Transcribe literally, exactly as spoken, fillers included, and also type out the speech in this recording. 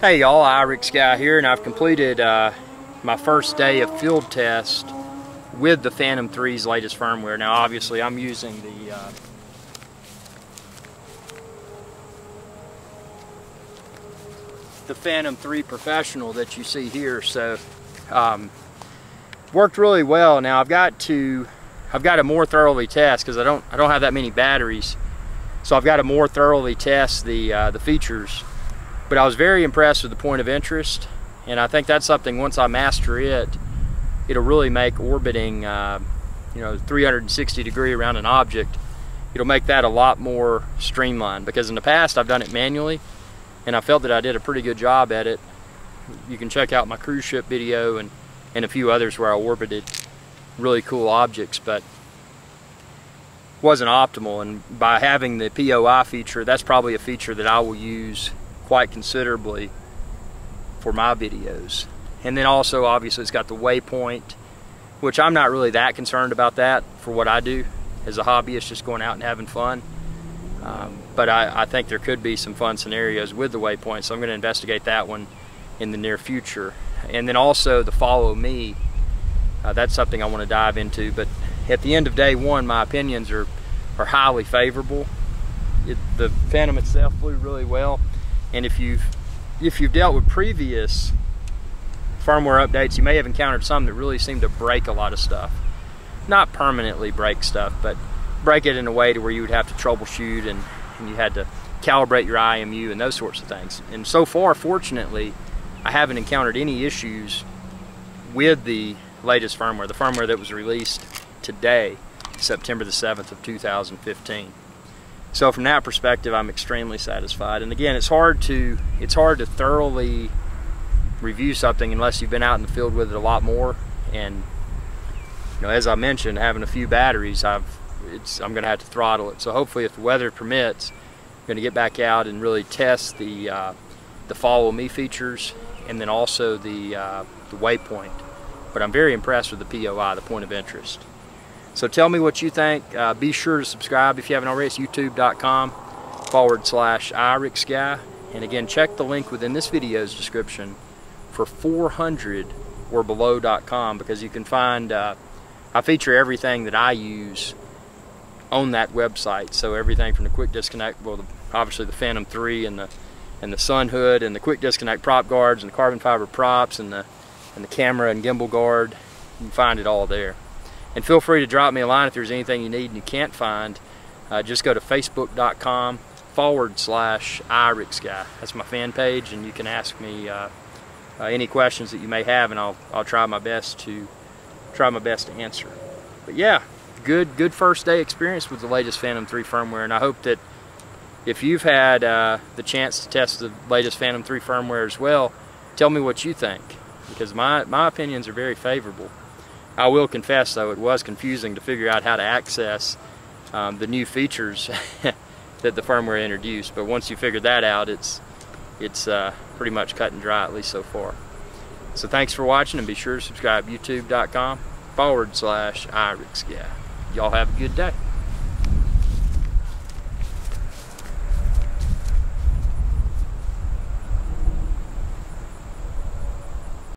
Hey y'all, Irix Guy here, and I've completed uh, my first day of field test with the Phantom three's latest firmware. Now obviously I'm using the uh, the Phantom three Professional that you see here, so um, worked really well. Now I've got to I've got to more thoroughly test because I don't I don't have that many batteries, so I've got to more thoroughly test the uh, the features. But I was very impressed with the point of interest, and I think that's something once I master it, it'll really make orbiting, uh, you know, three hundred sixty degree around an object, it'll make that a lot more streamlined. Because in the past I've done it manually, and I felt that I did a pretty good job at it. You can check out my cruise ship video and, and a few others where I orbited really cool objects, but wasn't optimal. And by having the P O I feature, that's probably a feature that I will use quite considerably for my videos. And then also obviously it's got the waypoint, which I'm not really that concerned about that for what I do as a hobbyist, just going out and having fun. Um, but I, I think there could be some fun scenarios with the waypoint, so I'm going to investigate that one in the near future. And then also the follow me, uh, that's something I want to dive into. But at the end of day one, my opinions are, are highly favorable. It, the Phantom itself flew really well. And if you've, if you've dealt with previous firmware updates, you may have encountered some that really seem to break a lot of stuff. Not permanently break stuff, but break it in a way to where you would have to troubleshoot and, and you had to calibrate your I M U and those sorts of things. And so far, fortunately, I haven't encountered any issues with the latest firmware, the firmware that was released today, September the seventh of two thousand fifteen. So from that perspective, I'm extremely satisfied. And again, it's hard to it's hard to thoroughly review something unless you've been out in the field with it a lot more. And you know, as I mentioned, having a few batteries, I've it's I'm going to have to throttle it. So hopefully, if the weather permits, I'm going to get back out and really test the uh, the follow me features, and then also the uh, the waypoint. But I'm very impressed with the P O I, the point of interest. So tell me what you think. Uh, be sure to subscribe if you haven't already. It's youtube.com forward slash IrixGuy. And again, check the link within this video's description for four hundred or below dot com, because you can find, uh, I feature everything that I use on that website. So everything from the quick disconnect, well, the, obviously the Phantom three and the and the sun hood and the quick disconnect prop guards and the carbon fiber props and the, and the camera and gimbal guard. You can find it all there. And feel free to drop me a line if there's anything you need and you can't find. Uh, just go to facebook.com forward slash IrixGuy. That's my fan page, and you can ask me uh, uh, any questions that you may have, and I'll I'll try my best to try my best to answer. But yeah, good good first day experience with the latest Phantom three firmware, and I hope that if you've had uh, the chance to test the latest Phantom three firmware as well, tell me what you think, because my my opinions are very favorable. I will confess, though, it was confusing to figure out how to access um, the new features that the firmware introduced. But once you figure that out, it's it's uh, pretty much cut and dry, at least so far. So thanks for watching, and be sure to subscribe. youtube.com forward slash IrixGuy. Y'all have a good day.